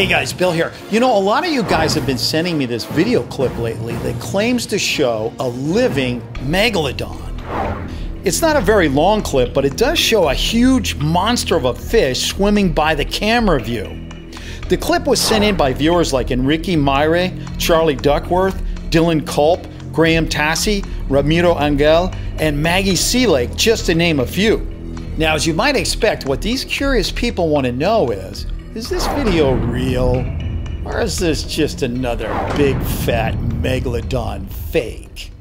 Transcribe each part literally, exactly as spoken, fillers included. Hey guys, Bill here. You know, a lot of you guys have been sending me this video clip lately that claims to show a living megalodon. It's not a very long clip, but it does show a huge monster of a fish swimming by the camera view. The clip was sent in by viewers like Enrique Myhre, Charlie Duckworth, Dylan Kulp, Graham Tassie, Ramiro Angel, and Maggie Sealake, just to name a few. Now, as you might expect, what these curious people want to know is, is this video real? Or is this just another big fat megalodon fake?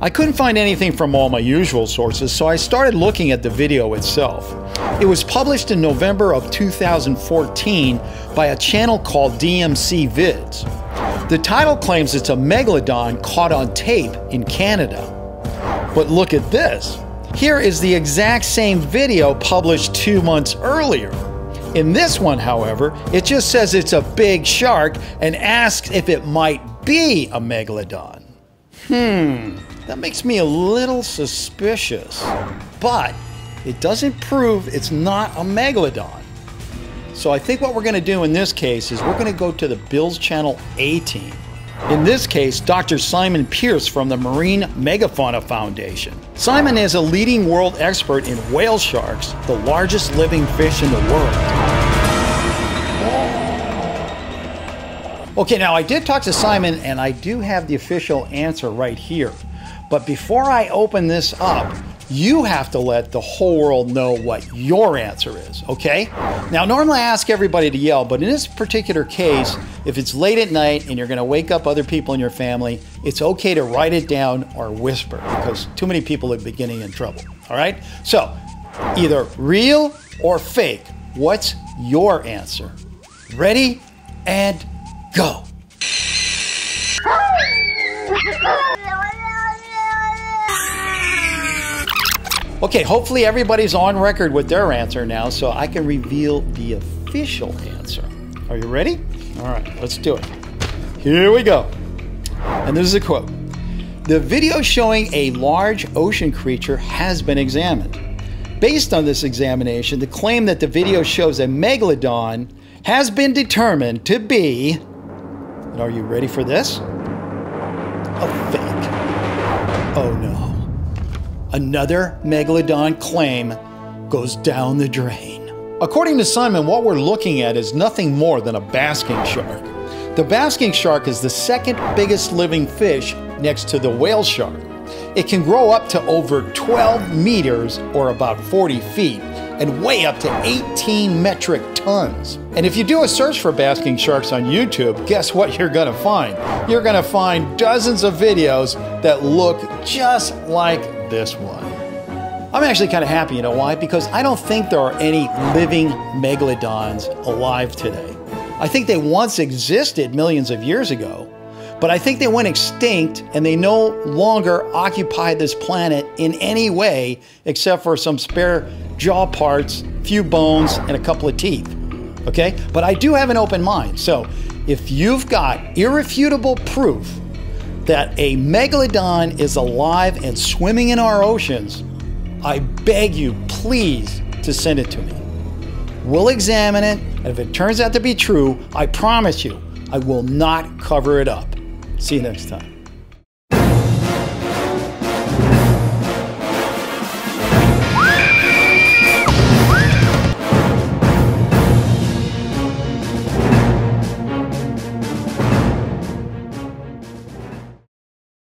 I couldn't find anything from all my usual sources, so I started looking at the video itself. It was published in November of two thousand fourteen by a channel called D M C Vids. The title claims it's a megalodon caught on tape in Canada. But look at this. Here is the exact same video published two months earlier. In this one, however, it just says it's a big shark and asks if it might be a megalodon. Hmm, that makes me a little suspicious. But it doesn't prove it's not a megalodon. So I think what we're going to do in this case is we're going to go to the Bill's Channel A team. In this case, Doctor Simon Pierce from the Marine Megafauna Foundation. Simon is a leading world expert in whale sharks, the largest living fish in the world. Okay, now I did talk to Simon and I do have the official answer right here. But before I open this up, you have to let the whole world know what your answer is, okay? Now, normally I ask everybody to yell, but in this particular case, if it's late at night and you're gonna wake up other people in your family, it's okay to write it down or whisper, because too many people are getting in trouble, all right? So, either real or fake, what's your answer? Ready, and go. Okay, hopefully everybody's on record with their answer now, so I can reveal the official answer. Are you ready? All right, let's do it. Here we go. And this is a quote. The video showing a large ocean creature has been examined. Based on this examination, the claim that the video shows a megalodon has been determined to be, and are you ready for this? A fake. Oh no. Another megalodon claim goes down the drain. According to Simon, what we're looking at is nothing more than a basking shark. The basking shark is the second biggest living fish next to the whale shark. It can grow up to over twelve meters or about forty feet and weigh up to eighteen metric tons. And if you do a search for basking sharks on YouTube, guess what you're gonna find? You're gonna find dozens of videos that look just like this one. I'm actually kind of happy, you know why? Because I don't think there are any living megalodons alive today. I think they once existed millions of years ago, but I think they went extinct and they no longer occupy this planet in any way except for some spare jaw parts, few bones, and a couple of teeth, okay? But I do have an open mind, so if you've got irrefutable proof that a megalodon is alive and swimming in our oceans, I beg you, please, to send it to me. We'll examine it, and if it turns out to be true, I promise you, I will not cover it up. See you next time.